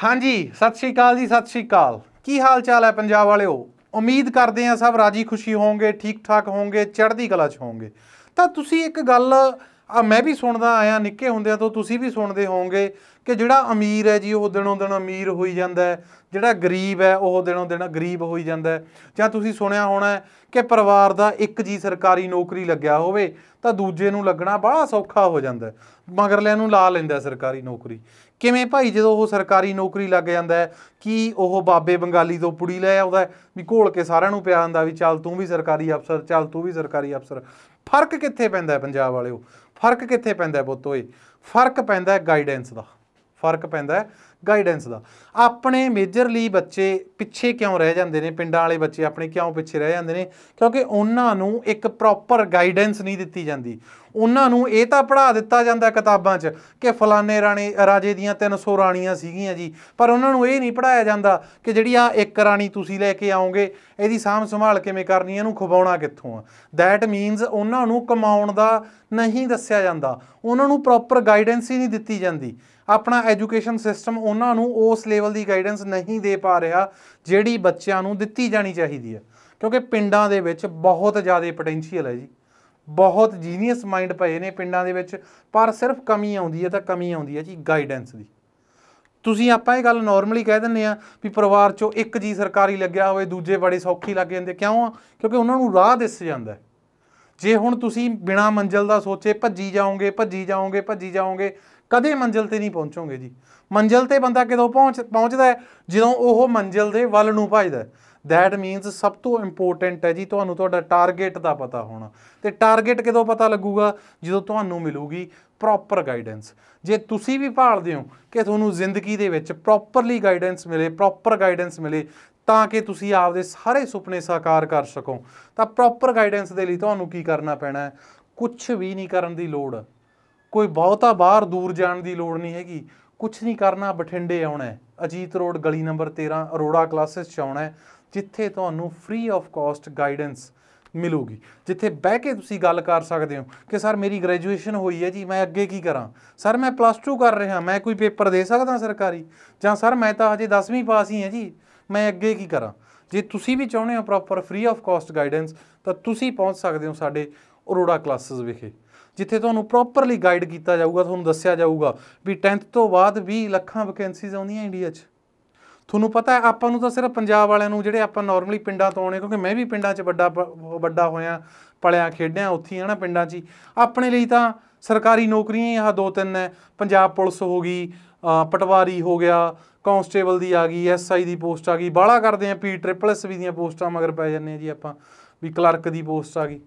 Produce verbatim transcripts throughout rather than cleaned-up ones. हाँ जी सत श्री अकाल जी, सत श्री अकाल। की हाल चाल है पंजाब वालों? उम्मीद करते हैं सब राजी खुशी होंगे, ठीक ठाक होंगे, चढ़ती कला च होंगे। तो तुसी एक गल मैं भी सुनता आया निक्के होंदे तो तुसी भी सुनते होंगे कि जिहड़ा अमीर है जी वह दिनों दिन अमीर होई जांदा है, जिहड़ा गरीब है वह दिनों दिन गरीब होई जांदा है। जां तुसी सुनिया होना है कि परिवार दा एक जी सरकारी नौकरी लग्या होवे तां दूजे नूं लगना बड़ा सौखा हो जांदा है, मगरलिआं नूं ला लैंदा सरकारी नौकरी। किवें भाई जदों वह सरकारी नौकरी लग जाता है कि वह बाबे बंगाली तो पुड़ी लै आउंदा है भी घोल के सारिआं नूं पिया हुंदा भी चल तूं भी सरकारी अफसर, चल तूं भी सरकारी अफसर। फर्क कित्थे पैंदा है पंजाब वालिओ? फर्क कित्थे पैंदा है पुत्तोए? फर्क पैंदा है गाइडेंस दा, फर्क पैंदा है गाइडेंस दा। अपने मेजरली बच्चे पिछे क्यों रह जाते हैं, पिंडां वाले बच्चे अपने क्यों पिछे रह जाते हैं? क्योंकि उन्होंने एक प्रॉपर गाइडेंस नहीं दी जाती। उन्होंने ये तो पढ़ा दिता जाता किताबों च कि फलाने राणे राजे दीयां तीन सौ राणियां सीगियां जी, पर उन्होंने ये नहीं पढ़ाया जाता कि जिहड़ी आ एक राणी तुसीं लैके आओगे इहदी सांभ संभाल किवें करनी, इहनूं खवाउणा कित्थों आ। दैट मीनस उन्होंने कमाउण दा नहीं दस्सिया जाता, उन्होंने प्रॉपर गाइडेंस ही नहीं दी जाती। अपना एजुकेशन सिस्टम उन्होंने उस लेवल की गाइडेंस नहीं दे पा रहा जिहड़ी बच्चों को दी जानी चाहिए है, क्योंकि पिंडां दे विच बहुत ज़्यादा पोटेंशियल है जी, बहुत जीनियस माइंड पए ने पिंडां दे विच, पर सिर्फ कमी आउंदी है, तां कमी आउंदी है जी गाइडेंस दी। तुसीं आपां इह गल नॉर्मली कह दिंदे आ भी परिवार चों एक जी सरकारी लग्या होवे दूजे बड़े सौखी लग जांदे, क्यों? क्योंकि उन्हां नूं राह दिस जांदा है। जे हुण तुसीं बिना मंजिल दा सोचे भज्जी जाओगे भज्जी जाओगे भज्जी जाओगे कदे मंजिल ते नहीं पहुँचोगे जी। मंजिल ते बंदा कदों पहुँच पहुँचता है जदों वो मंजिल दे वल नूं भजदा है। दैट मीनस सब तो इंपोर्टेंट है जी तुहानूं तुहाडा टारगेट का पता होना, तो टारगेट कदों पता लगूगा जदों तुहानूं मिलूगी प्रॉपर गाइडेंस। जे तुसीं भी भालदे हो कि तुहानूं जिंदगी दे विच प्रॉपरली गाइडेंस मिले, प्रॉपर गाइडेंस मिले तां कि तुसीं आपदे सारे सुपने साकार कर सको, तो प्रॉपर गाइडेंस दे लई तुहानूं की करना पैना है? कुछ भी नहीं करन दी लोड़, कोई बहुता बाहर दूर जाने की लोड़ नहीं हैगी। कुछ नहीं करना, बठिंडे आना है, अजीत रोड गली नंबर तेरह अरोड़ा क्लासेस च आना है, जिथे तुहानूं फ्री ऑफ कॉस्ट गाइडेंस मिलूगी, जिथे बह के तुसीं गल कर सकते हो कि सर मेरी ग्रेजुएशन हुई है जी, मैं अगे की करा, सर मैं प्लस टू कर रहा, मैं कोई पेपर दे सकता सरकारी, जां सर मैं तो हजे दसवीं पास ही है जी, मैं अगे की करा। जे तुसीं भी चाहुंदे हो proper free of cost guidance तां तुसीं पहुंच सकते हो साडे अरोड़ा क्लासेस विखे, जिथे तुहानूं प्रॉपरली गाइड किया जाऊगा, तुहानूं दस्सिया जाऊगा भी टेंथ तो बाद भी लखां वैकेंसीज आउंदियां इंडिया च। तुहानूं पता है आपां नूं तां सिर्फ पंजाब वालिआं नूं जिहड़े आपां नॉर्मली पिंडां तों आउणे, क्योंकि मैं भी पिंडां च वड्डा वड्डा होया, पलिया खेडिया उत्थे है ना पिंडां च। अपने लिए तां सरकारी नौकरियां ही आह दो तीन है, पंजाब पुलिस हो गई, पटवारी हो गया, कॉन्स्टेबल की आ गई, एस आई की पोस्ट आ गई, बाला करते हैं पी ट्रिपल एस वी पोस्टां मगर पै जाने जी आपां भी क्लर्क की पोस्ट आ गई।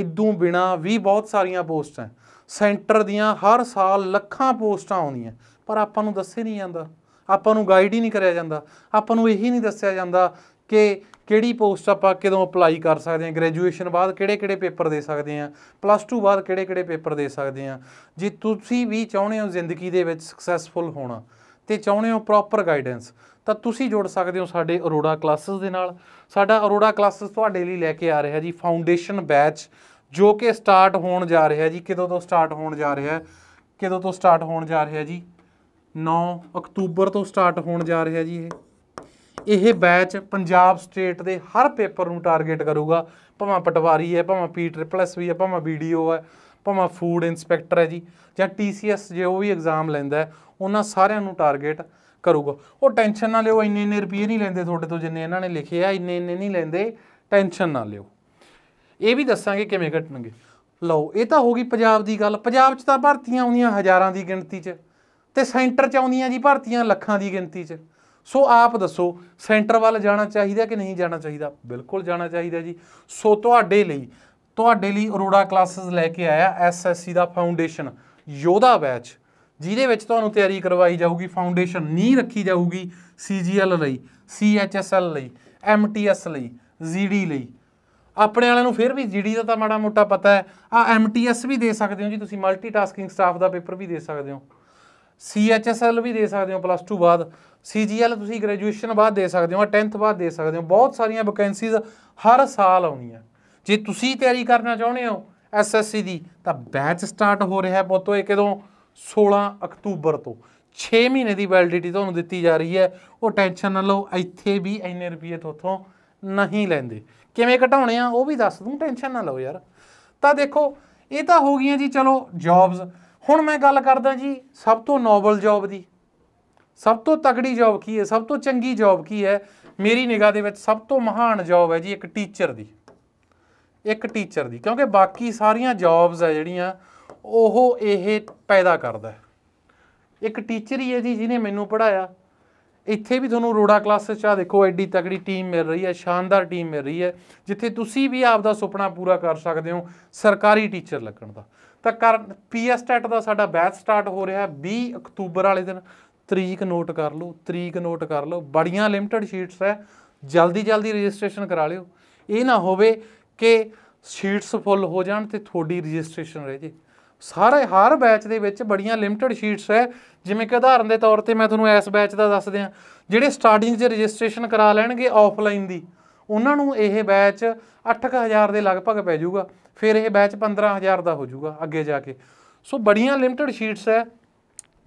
इदों बिना भी बहुत सारिया पोस्टां सेंटर दियाँ हर साल लखां पोस्टां आउंदियां, पर आपां नूं दस्से नहीं जांदा, आपां नूं गाइड ही नहीं कराया जांदा, आपां नूं यही नहीं दस्सिया जांदा कि किहड़ी पोस्ट आपां कदों अपलाई कर सकदे हां, ग्रेजुएशन बाद किहड़े किहड़े पेपर दे सकदे हां, प्लस टू बाद किहड़े किहड़े पेपर दे सकदे हां। जे तुसीं भी चाहुंदे हो जिंदगी दे विच सक्सैसफुल होना ते चाहुंदे हो प्रॉपर गाइडेंस, तो तुसीं जुड़ सकते हो साडे अरोड़ा क्लासेस दे नाल। साडा अरोड़ा क्लासेस तुहाडे लई लैके आ रहा जी फाउंडेशन बैच, जो कि स्टार्ट होण जा रहा जी, कदों तो स्टार्ट होण जा रहा कदों तो स्टार्ट होण जा रहा जी नौ अक्तूबर तो स्टार्ट होण जा रहा जी। यह यह बैच पंजाब स्टेट के हर पेपर नूं टारगेट करूगा, भावें पटवारी है, भावें पी ट्रिपल एस वी है, भावें बी डी ओ है, भावें फूड इंस्पैक्टर है जी, जां टी सी एस जो भी एग्जाम लैंदा है उन्हां सारिआं नूं टारगेट करूगा। वो टेंशन ना लिओ, इन्ने इन्ने रुपये नहीं लेंदे थोड़े तो जिन्ने इन्होंने लिखे आ, इन्ने इन्ने नहीं लेंदे, टेंशन ना लिओ। ये भी दसांगे किवें घटणगे। लो ये तो होगी पंजाब की गल। पंजाब च तां भर्तियां आउंदियां हज़ारां की गिणती च, ते सेंटर च आउंदियां जी भर्तियां लखां की गिणती च। सो आप दसो सेंटर वाल जाना चाहिए कि नहीं जाना चाहिए? बिल्कुल जाना चाहिए जी। सो तुहाडे लई तुहाडे लई अरोड़ा क्लासेस लैके आया एस एस सी का फाउंडेशन योद्धा बैच, जिहदे विच तुहानूं तैयारी करवाई जाऊगी, फाउंडेशन नींह रखी जाऊगी सी जी एल लई, सी एच एस एल लई, एम टी एस लई, जी डी लई। अपने वालिआं नूं फिर भी जी डी का तो माड़ा मोटा पता है, आ एम टी एस भी दे सकते हो जी तुसीं, मल्टी टास्किंग स्टाफ का पेपर भी दे सकते हो, सी एच एस एल भी दे सकते हो प्लस टू बाद, सी जी एल तुसीं ग्रेजुएशन बाद दे सकते हो, टेंथ बाद दे सकते हो। बहुत सारिया वैकेंसीज हर साल आउंदियां। जे तुसीं तैयारी करना चाहुंदे हो एस एस सी की, तां बैच स्टार्ट हो रहा है पुत्तो कदों सोलह अक्तूबर तो, छे महीने की वैलिडिटी तुहानूं दित्ती जा रही है, वो टेंशन ना लो, इत्थे भी इन्ने रुपये तुहाथों नहीं लैंदे, किवें घटाउणे आ वो भी दस दूँ, टेंशन ना लो यार। तो देखो ये तो हो गई जी चलो जॉब्स। हुण मैं गल करदा जी सब तो नोबल जॉब की, सब तो तगड़ी जॉब की है, सब तो चंगी जॉब की है। मेरी निगाह दे विच सब तो महान जॉब है जी एक टीचर की, एक टीचर की, क्योंकि बाकी सारियां जॉब्स है जिहड़ियां ओहो ये पैदा करदा है। एक टीचर ही है जी जिन्हें मैनू पढ़ाया। इत्थे भी तुहानूं अरोड़ा क्लासेस आ देखो एड्डी तगड़ी टीम मिल रही है, शानदार टीम मिल रही है, जिथे तुसीं भी आपदा सुपना पूरा कर सकदे हो सरकारी टीचर लगण दा। तां कर पी एस टैट दा साडा बैच स्टार्ट हो रहा बीस अक्तूबर वाले दिन, तरीक नोट कर लो, तरीक नोट कर लो, बड़ियां लिमिटेड शीट्स है, जल्दी जल्दी रजिस्ट्रेशन करा लिओ। ये ना होवे कि शीट्स फुल हो जाण ते थोड़ी रजिस्ट्रेशन रह जे। सारे हर बैच दे विच बड़ियां लिमिटेड शीट्स है, जिमें कि उदाहरण के तौर पर मैं तुहानूं इस बैच का दस दियां जिहड़े स्टार्टिंग च रजिस्ट्रेशन करा लैणगे ऑफलाइन दी, उन्हां नूं यह बैच अठ क हज़ार के लगभग पै जाऊगा, फिर यह बैच पंद्रह हज़ार का हो जाऊगा अगे जाके। सो बड़ियां लिमिटेड शीट्स है,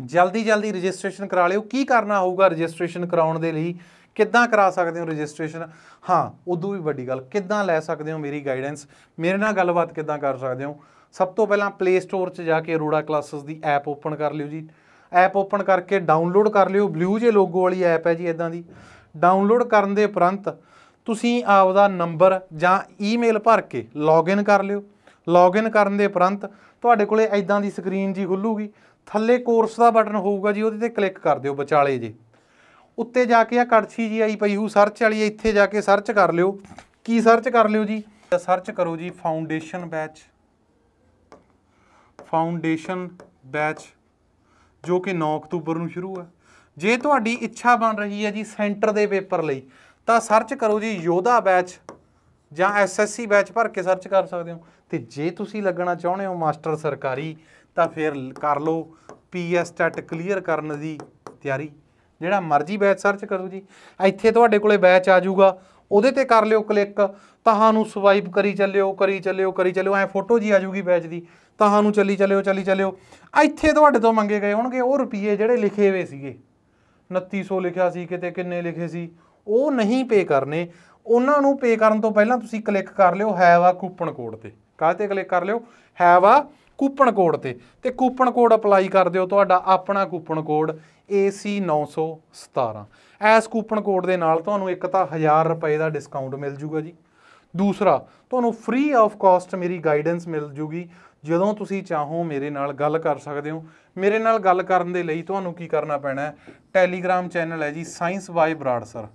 जल्दी जल्दी रजिस्ट्रेशन करा लिओ। की करना होगा रजिस्ट्रेशन कराउण दे लई, किद्दां करा सकदे हो रजिस्ट्रेशन, हाँ उदों भी वड्डी गल किद्दां लै सकदे हो मेरी गाइडेंस, मेरे नाल गलबात किद्दां कर सकदे हो। सब तो पहलां प्ले स्टोर च जाके अरोड़ा क्लासेस की ऐप ओपन कर लिओ जी, ऐप ओपन करके डाउनलोड कर लिओ, ब्लू जे लोगो वाली ऐप है जी इदां दी। डाउनलोड करन दे उपरंत तुसीं आपदा नंबर जां ईमेल भर के लॉगिन कर लिओ। लॉगिन करन दे उपरंत तुहाडे कोले इदां दी स्क्रीन जी खुल्लूगी, थल्ले कोर्स का बटन होगा जी, उहदे ते क्लिक कर दिओ विचाले जे, उत्ते जाके आ कड़छी जी आई पई हो सर्च वाली, इत्थे जाके सर्च कर लिओ। की सर्च कर लिओ जी, सर्च करो जी फाउंडेशन बैच, फाउंडेशन बैच जो कि नौ अक्तूबर में शुरू है। जे तुहाडी इच्छा बन रही है जी सेंटर के पेपर लई तां सर्च करो जी योधा बैच जां एस एस सी बैच भर के सर्च कर सकते हो। तो जे तुसीं लगना चाहुंदे हो मास्टर सरकारी तां फिर कर लो पी एस टैट क्लीयर करन दी तैयारी, जिहड़ा मर्जी बैच सर्च करो जी। इत्थे तुहाडे कोले बैच आ जाऊगा, उहदे ते कर लिओ क्लिक, तुहानूं स्वाइप करी चलिओ करी चलिओ करी चलिओ, ऐ फोटो जी आ जाऊगी बैच दी, तुहानूं चली चलिओ चली चलिओ। इत्थे तुहाडे तो मंगे गए होणगे वो रुपये जिहड़े लिखे हुए सीगे, उनत्ती सौ लिखिआ सी किते किन्ने लिखे सी, वो नहीं पे करने। उन्हां नूं पे करन तो पहलां तुसीं क्लिक कर लिओ हैवा कूपन कोड ते, काहते क्लिक कर लिओ हैवा कूपन कोड ते, ते कूपन कोड अप्लाई कर दिओ, तुहाडा अपना कूपन कोड ए सी नौ सौ सतारह। इस कूपन कोड के नाल तुहानूं एक तां हज़ार रुपए का डिस्काउंट मिल जूगा जी, दूसरा तुहानूं फ्री ऑफ कॉस्ट मेरी गाइडेंस मिल जूगी। जदों तुसीं चाहो मेरे नाल गल कर सकदे हो। मेरे नाल गल करन दे लई तुहानूं की करना पैना है, टैलीग्राम चैनल है जी science Y ब्राडसर,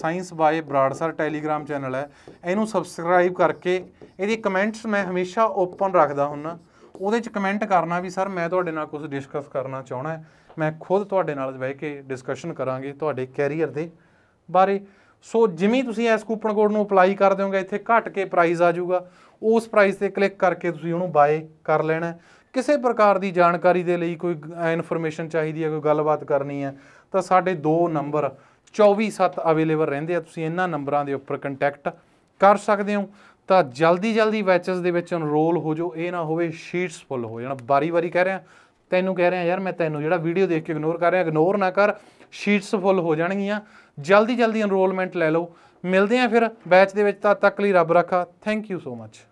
science by brothers Telegram channel है, इनू सबसक्राइब करके ये कमेंट्स मैं हमेशा ओपन रखता हूँ। वो कमेंट करना भी सर मैं तुहाडे नाल कुछ डिस्कस करना चाहना है, मैं खुद तुहाडे नाल बह के डिस्कशन करांगे तुहाडे कैरीयर दे बारे। सो जिमें तुसीं इस कूपन कोड नूं अप्लाई कर दोगे इत्थे घट के प्राइज़ आ जाऊगा, उस प्राइज़ ते क्लिक करके तुसीं उहनूं बाय कर लेना। किसी प्रकार की जानकारी दे लई कोई इनफॉर्मेशन चाहिए है, कोई गलबात करनी है तो साढ़े दो नंबर चौबीस सत्त अवेलेबल रहंदे आ, तुसीं इन्हां नंबरां दे उपर कंटैक्ट कर सकदे हो। तो जल्दी जल्दी बैचेस दे विच एनरोल हो जाओ, ये ना होवे शीट्स फुल हो जाण। बारी बारी कह रहा तैनूं कह रहा यार, मैं तैनूं जिहड़ा वीडियो देख के इग्नोर कर रहा, इग्नोर ना कर, शीट्स फुल हो जाणगियां, जल्दी जल्दी एनरोलमेंट लै लओ। मिलदे आ फिर बैच दे विच, तद तक लई रब रखा, थैंक यू सो मच।